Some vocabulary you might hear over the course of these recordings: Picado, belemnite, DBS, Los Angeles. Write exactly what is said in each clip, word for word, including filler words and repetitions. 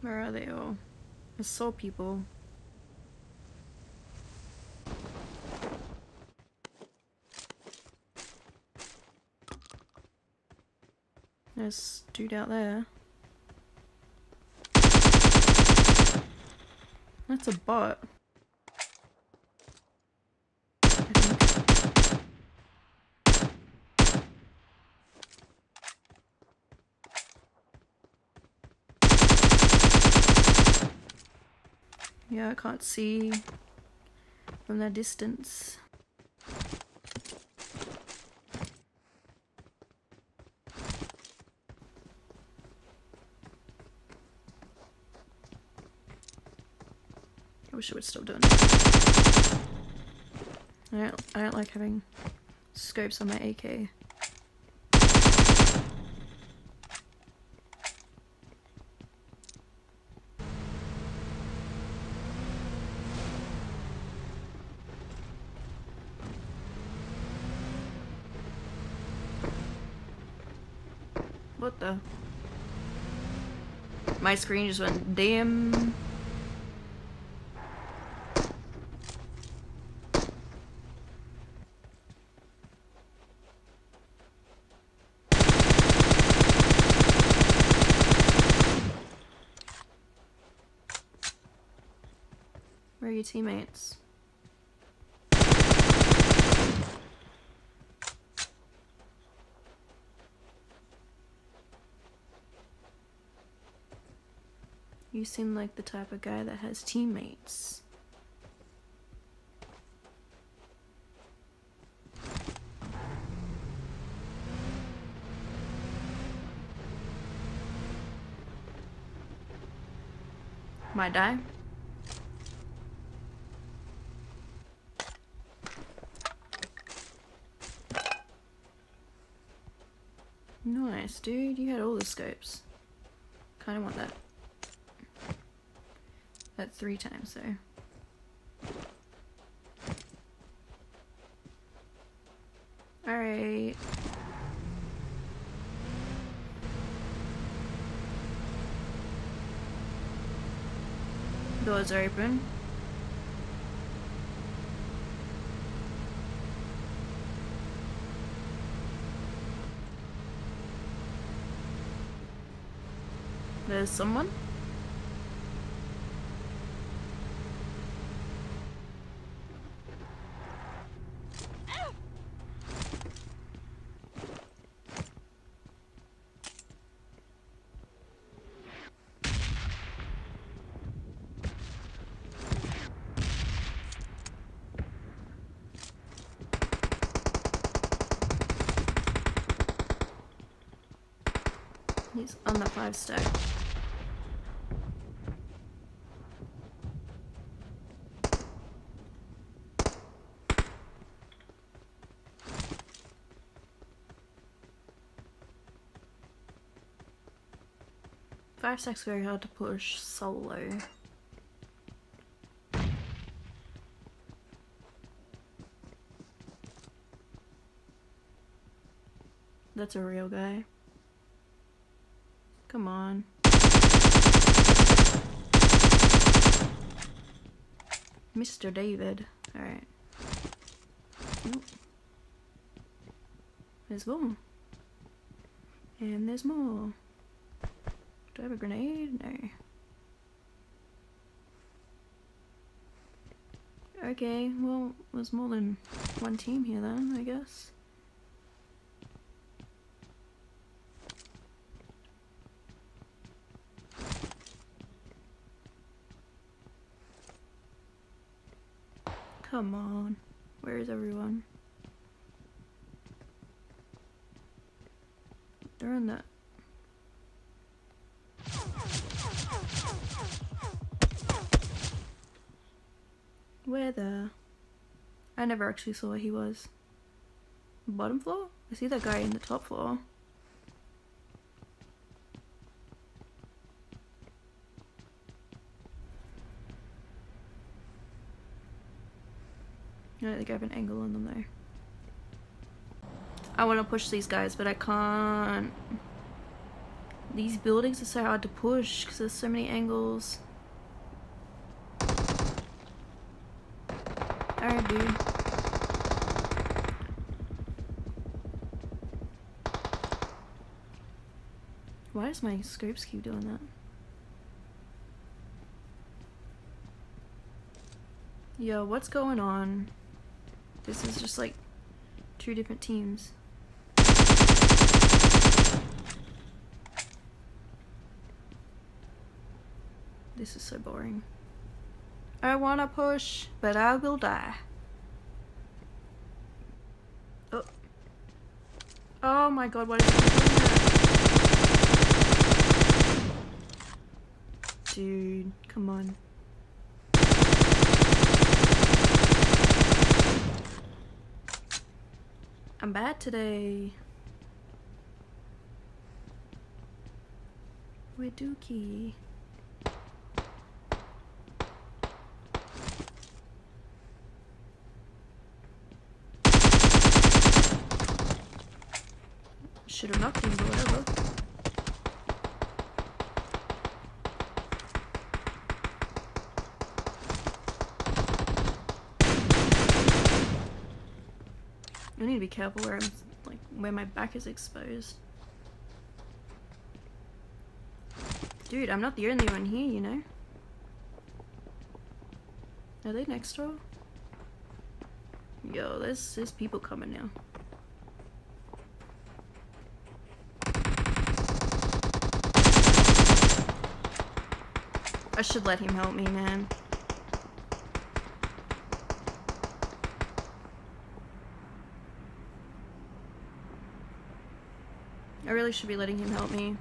Where are they all? I saw people. There's a dude out there. That's a bot. Yeah, I can't see from that distance. I wish I would stop doing that. I don't, I don't like having scopes on my A K. What the? My screen just went damn. Where are your teammates? You seem like the type of guy that has teammates. Might die. Nice, dude. You had all the scopes. Kinda want that. That three times though. Alright. Doors are open. There's someone. He's on the five stack. Five stack's very hard to push solo. That's a real guy. Come on. Mister David. Alright. Nope. There's one. And there's more. Do I have a grenade? No. Okay, well, there's more than one team here then, I guess. Come on, where is everyone? They're in that. Where the? I never actually saw where he was. Bottom floor? I see that guy in the top floor. I don't think I have an angle on them there. I want to push these guys, but I can't. These buildings are so hard to push because there's so many angles. Alright, dude. Why does my scopes keep doing that? Yo, what's going on? This is just like two different teams. This is so boring. I wanna push, but I will die. Oh, oh my god, what is that? Dude, come on. I'm bad today. We're dookie. Should have knocked him, but whatever. I need to be careful where I'm, like, where my back is exposed. Dude, I'm not the only one here, you know. Are they next door? Yo, there's there's people coming now. I should let him help me, man. I really should be letting him help me.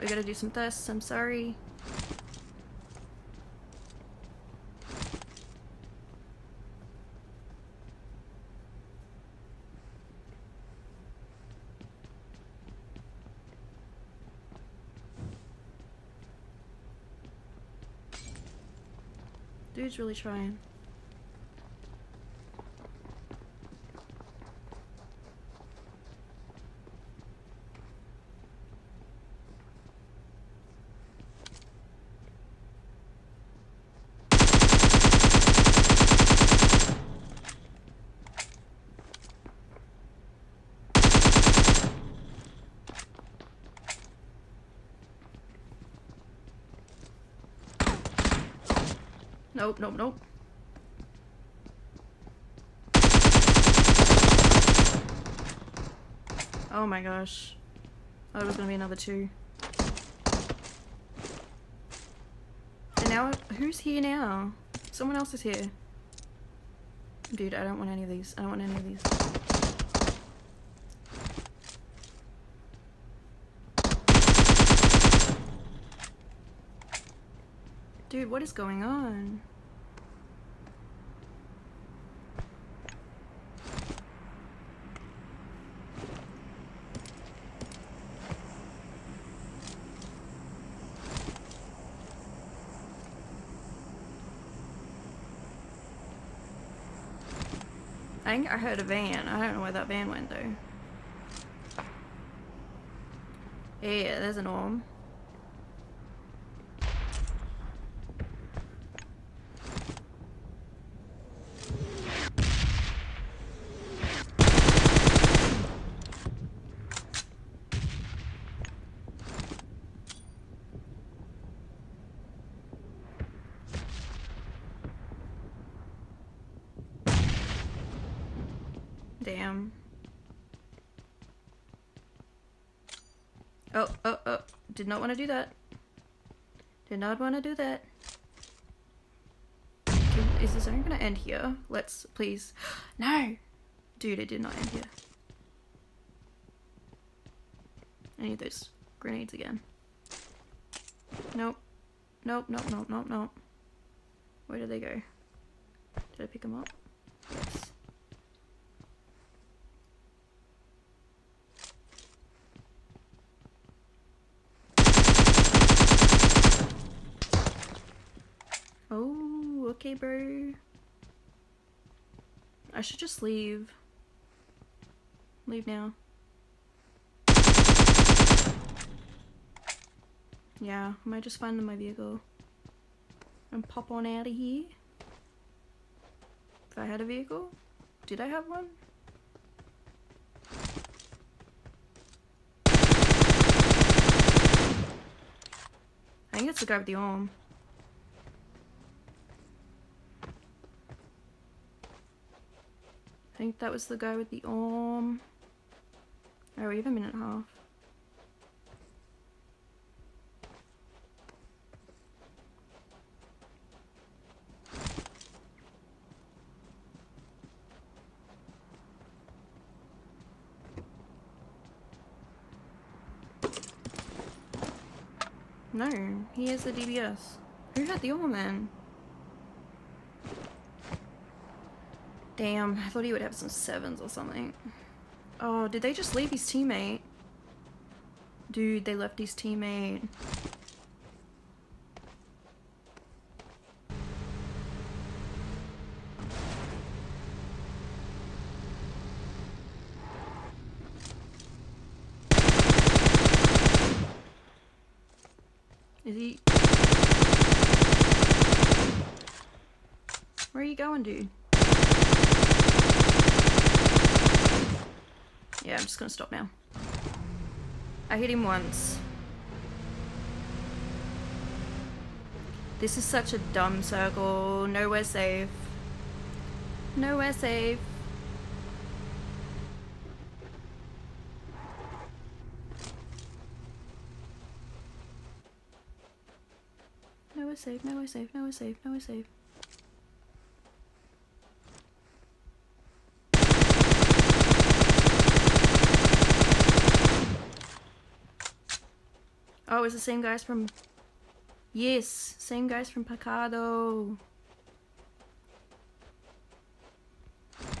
We gotta do some tests, I'm sorry. Dude's really trying. Nope, nope, nope. Oh my gosh. Oh, there's gonna be another two. And now, who's here now? Someone else is here. Dude, I don't want any of these. I don't want any of these. Dude, what is going on? I think I heard a van. I don't know where that van went though. Yeah, there's an orm. Damn. Oh, oh, oh. Did not want to do that. Did not want to do that. Is the zone gonna end here? Let's, please. No! Dude, it did not end here. I need those grenades again. Nope. Nope, nope, nope, nope, nope. Where did they go? Did I pick them up? Yes. okay, bro. I should just leave. Leave now. Yeah, I might just find my vehicle and pop on out of here. If I had a vehicle? Did I have one? I think it's the guy with the arm. I think that was the guy with the arm. Oh, we have a minute and a half. No, he has the D B S. Who had the arm then? Damn, I thought he would have some sevens or something. Oh, did they just leave his teammate? Dude, they left his teammate. Is he? Where are you going, dude? Yeah, I'm just gonna stop now. I hit him once. This is such a dumb circle. Nowhere safe. Nowhere safe. Nowhere safe, nowhere safe, nowhere safe, nowhere safe. Oh, it's the same guys from... Yes, same guys from Picado.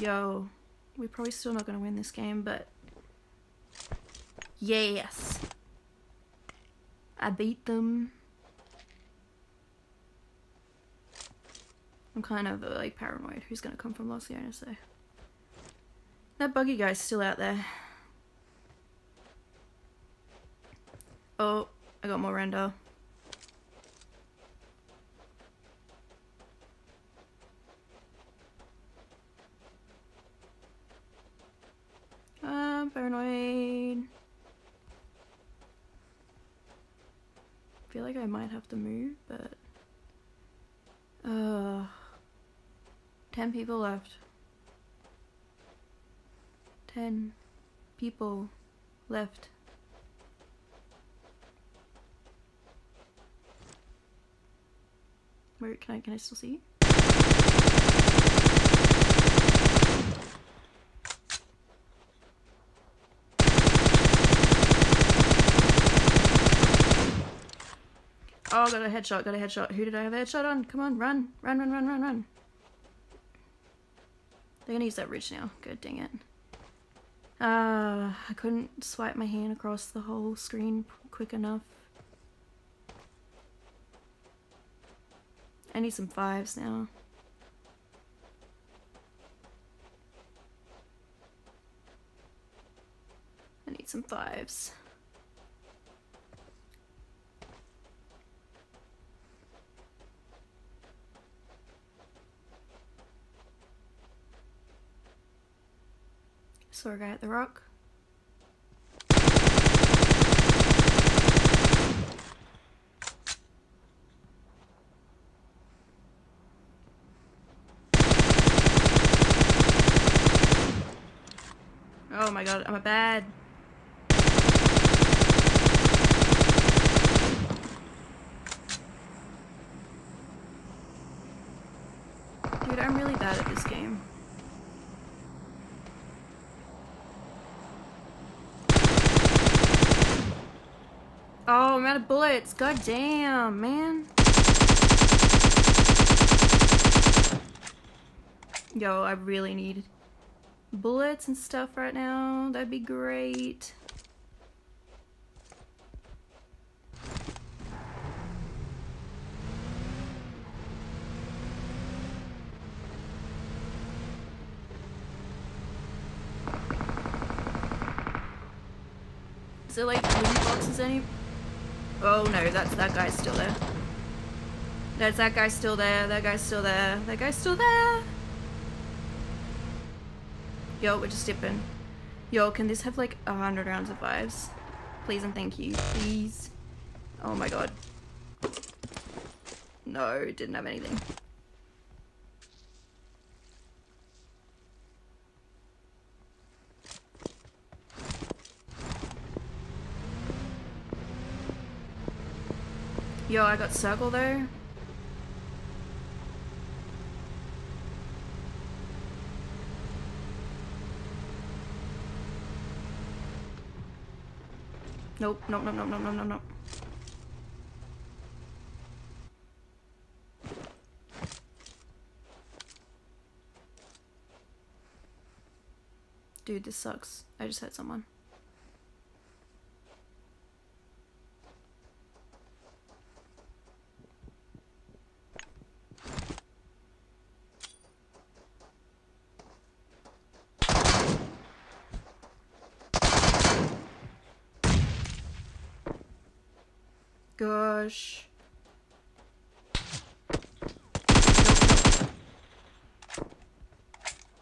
Yo, we're probably still not gonna win this game, but... Yes! I beat them. I'm kind of, like, paranoid. Who's gonna come from Los Angeles, though? That buggy guy's still out there. Oh, I got more render. I'm paranoid. I feel like I might have to move, but... Uh, ten people left. Ten people left. Where can I can I still see? Oh, got a headshot, got a headshot. Who did I have a headshot on? Come on, run, run, run, run, run, run. They're gonna use that ridge now. Good, dang it. Uh, I couldn't swipe my hand across the whole screen quick enough. I need some fives now. I need some fives. Saw a guy at the rock. Oh my god, I'm a bad. Dude, I'm really bad at this game. Oh, I'm out of bullets. God damn, man. Yo, I really need bullets and stuff right now. That'd be great. Is there like loot boxes any? Oh no, that's that guy's still there. That's that guy's still there. That guy's still there. That guy's still there. Yo, we're just dipping. Yo, can this have like a hundred rounds of vibes? Please and thank you. Please. Oh my god. No, didn't have anything. Yo, I got circle though. Nope, nope, nope, nope, nope, nope, nope, nope. Dude, this sucks. I just hurt someone. Gosh.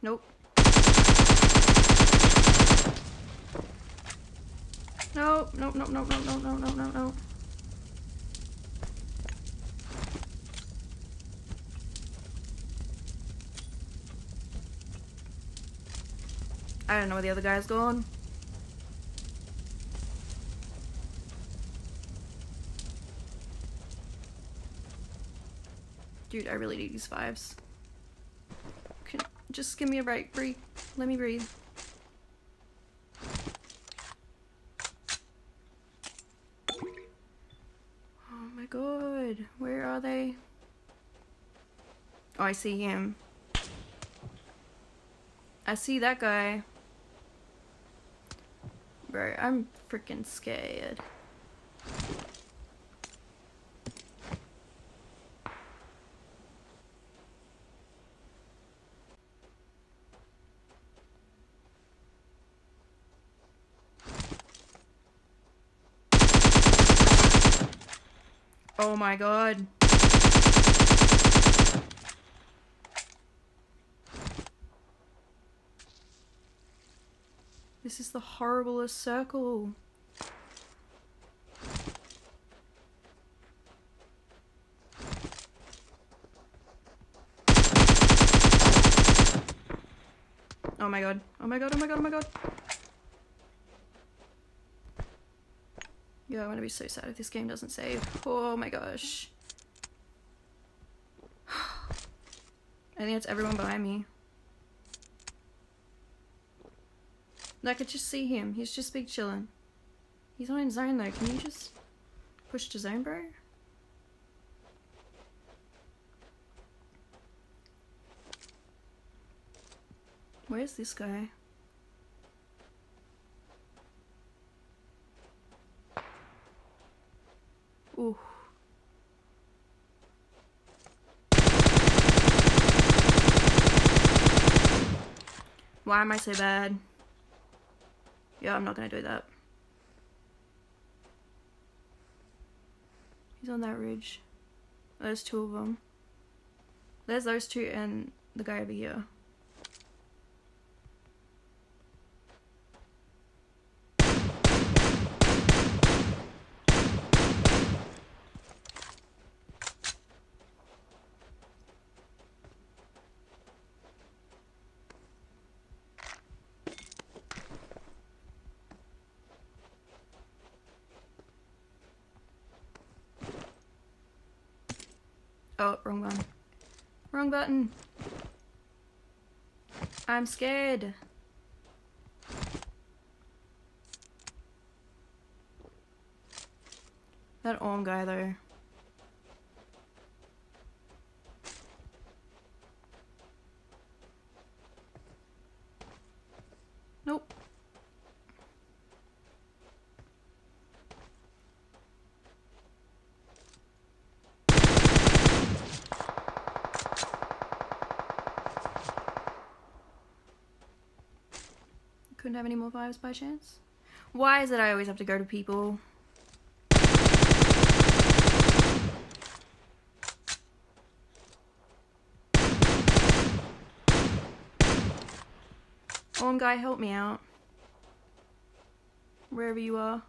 Nope. Nope, nope, nope, nope, nope, nope, nope, nope, nope, nope. I don't know where the other guy's gone. Dude, I really need these vibes. Can, just give me a break, breathe. Let me breathe. Oh my god, where are they? Oh, I see him. I see that guy. Bro, I'm freaking scared. Oh my god. This is the horriblest circle. Oh my god. Oh my god, oh my god, oh my god. Yo, I'm gonna be so sad if this game doesn't save. Oh my gosh. I think it's everyone behind me. I could just see him. He's just big chillin'. He's not in zone though. Can you just push to zone, bro? Where's this guy? Ooh. Why am I so bad? Yeah, I'm not gonna do that. He's on that ridge. There's two of them. There's those two and the guy over here. Oh, wrong one. Wrong button. I'm scared. That arm guy though. Nope. Couldn't have any more vibes by chance. Why is it I always have to go to people? One guy, help me out. Wherever you are.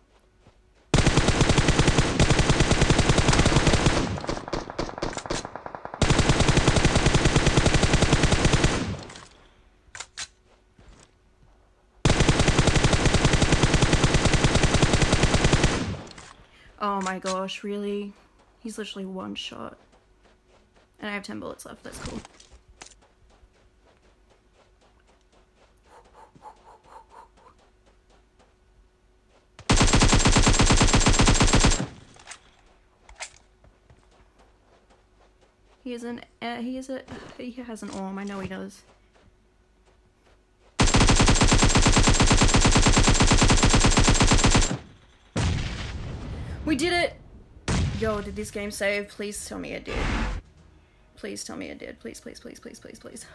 Oh my gosh, really? He's literally one shot. And I have ten bullets left, that's cool. He is an, uh, he is a, he has an arm, I know he does. We did it! Yo, did this game save? Please tell me it did. Please tell me it did. Please, please, please, please, please, please.